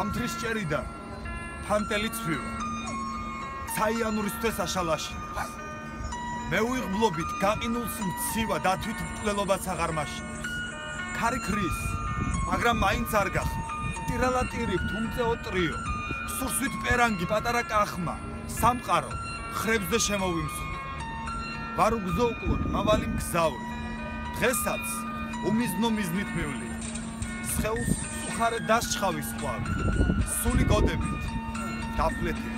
Amdris Çerida, Pantelic Fiu, Sayyanur üstes aşalaş. Mevih blobit, kakinulsun siva, datüt kutlelova sagarmaş. Kari kriz, magram main sargah, tiralat irip, tumze otriyo, sursüt perangi, patarak ahma, samkaro, xrebzde şemovimsun. Varuk zokun, mavalim kzauri, tgesats, umizno miznit mevli. Sxeus, suhare daş çhavis kuavi, suli godebit, tafleti.